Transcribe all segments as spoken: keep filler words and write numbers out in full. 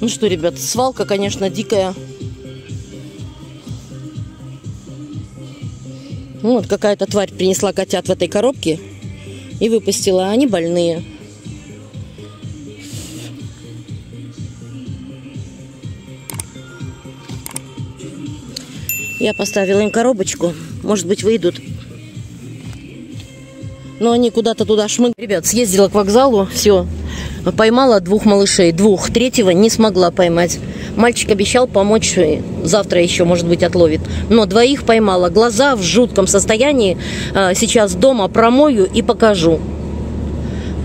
Ну что, ребят, свалка, конечно, дикая. Вот какая-то тварь принесла котят в этой коробке и выпустила. Они больные. Я поставила им коробочку. Может быть, выйдут. Но они куда-то туда шмыгают. Ребят, съездила к вокзалу. Все. Поймала двух малышей. Двух. Третьего не смогла поймать. Мальчик обещал помочь. Завтра еще, может быть, отловит. Но двоих поймала. Глаза в жутком состоянии. Сейчас дома промою и покажу.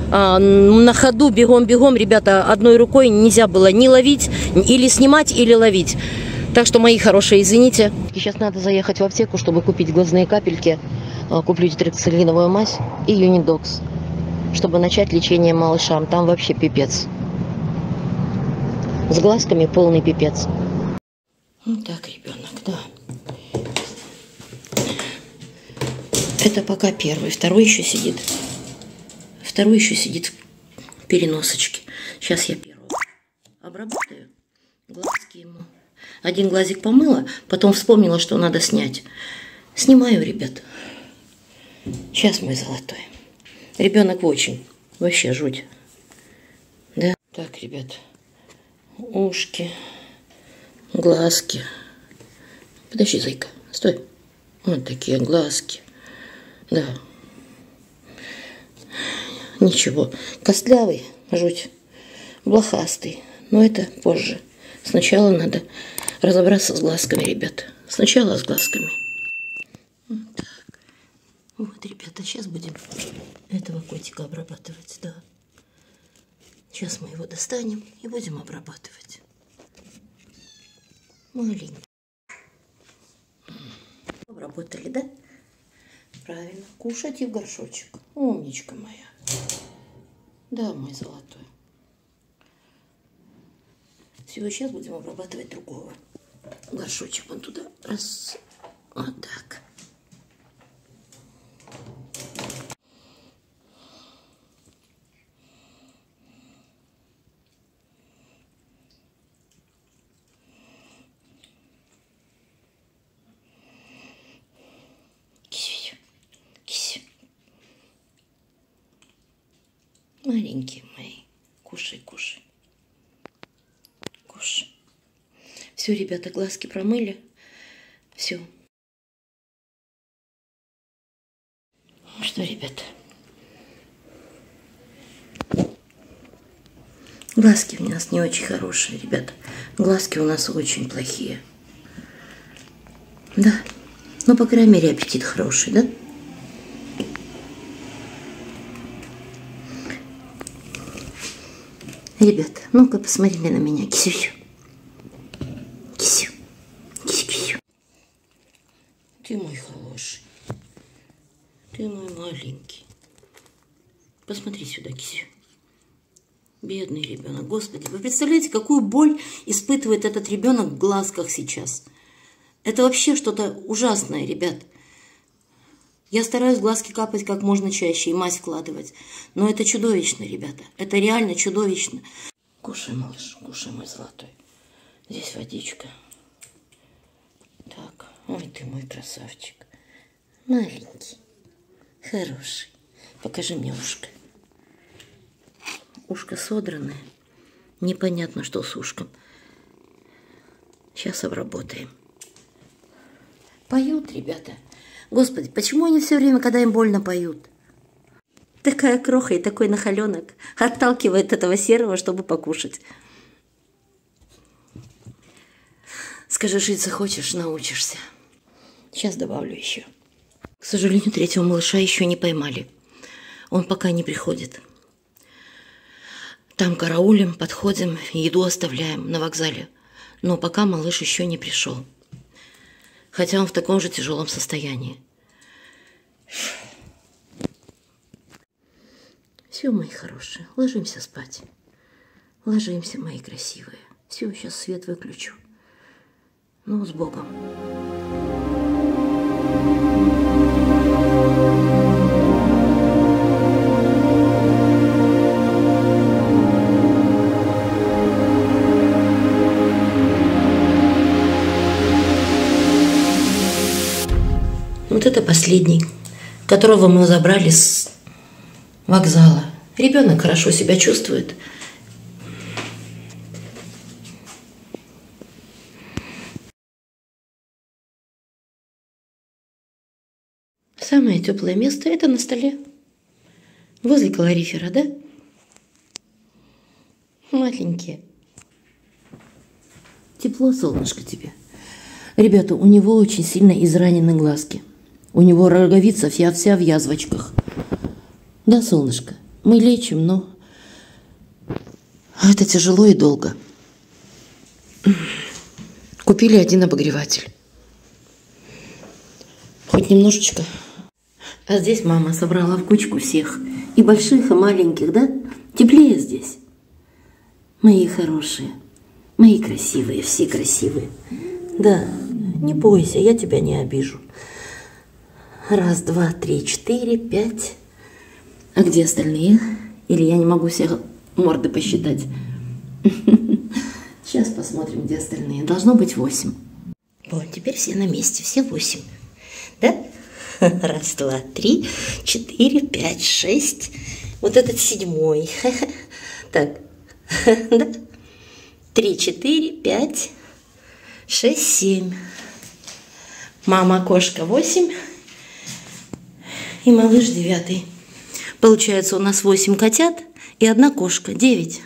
На ходу бегом-бегом, ребята, одной рукой нельзя было ни ловить, или снимать, или ловить. Так что, мои хорошие, извините. Сейчас надо заехать в аптеку, чтобы купить глазные капельки. Куплю тетрациклиновую мазь и юнидокс, чтобы начать лечение малышам. Там вообще пипец. С глазками полный пипец. Вот так, ребенок, да. Это пока первый. Второй еще сидит. Второй еще сидит в переносочке. Сейчас я первого обработаю. Глазки ему. Один глазик помыла, потом вспомнила, что надо снять. Снимаю, ребят. Сейчас мой золотой. Ребенок очень. Вообще жуть. Да? Так, ребят. Ушки. Глазки. Подожди, зайка. Стой. Вот такие глазки. Да. Ничего. Костлявый. Жуть. Блохастый. Но это позже. Сначала надо разобраться с глазками, ребят. Сначала с глазками. Вот так. Вот, ребята, сейчас будем этого котика обрабатывать, да. Сейчас мы его достанем и будем обрабатывать. Маленький. Обработали, да? Правильно. Кушайте в горшочек. Умничка моя. Да, мой золотой. Всего сейчас будем обрабатывать другого. Горшочек вон туда. Раз. Вот так. Кись, кись. Маленькие мои. Кушай, кушай. Все, ребята, глазки промыли. Все. Ну что, ребята? Глазки у нас не очень хорошие, ребята. Глазки у нас очень плохие. Да. Ну, по крайней мере, аппетит хороший, да? Ребята, ну-ка посмотрели на меня. Кисю. Ты мой хороший. Ты мой маленький. Посмотри сюда, Кисю. Бедный ребенок. Господи, вы представляете, какую боль испытывает этот ребенок в глазках сейчас? Это вообще что-то ужасное, ребят. Я стараюсь глазки капать как можно чаще и мазь вкладывать. Но это чудовищно, ребята. Это реально чудовищно. Кушай, малыш, кушай, мой золотой. Здесь водичка. Так. Ой, ты мой красавчик. Маленький. Хороший. Покажи мне ушко. Ушко содранное. Непонятно, что с ушком. Сейчас обработаем. Поют, ребята. Господи, почему они все время, когда им больно, поют? Такая кроха и такой нахаленок отталкивает этого серого, чтобы покушать. Скажи, жить захочешь, научишься. Сейчас добавлю еще. К сожалению, третьего малыша еще не поймали. Он пока не приходит. Там караулим, подходим, еду оставляем на вокзале. Но пока малыш еще не пришел. Хотя он в таком же тяжелом состоянии. Все, мои хорошие, ложимся спать. Ложимся, мои красивые. Все, сейчас свет выключу. Ну, с Богом. Вот это последний, которого мы забрали с вокзала. Ребенок хорошо себя чувствует. Самое теплое место – это на столе. Возле калорифера, да? Маленькие. Тепло, солнышко, тебе. Ребята, у него очень сильно изранены глазки. У него роговица вся, вся в язвочках. Да, солнышко, мы лечим, но это тяжело и долго. Купили один обогреватель. Хоть немножечко. А здесь мама собрала в кучку всех. И больших, и маленьких, да? Теплее здесь. Мои хорошие. Мои красивые, все красивые. Да, не бойся, я тебя не обижу. Раз, два, три, четыре, пять. А где остальные? Или я не могу всех морды посчитать? Сейчас посмотрим, где остальные. Должно быть восемь. Вот, теперь все на месте, все восемь. Да? Раз, два, три, четыре, пять, шесть. Вот этот седьмой. Так, да? Три, четыре, пять, шесть, семь. Мама-кошка восемь. И малыш девятый. Получается, у нас восемь котят и одна кошка. девять.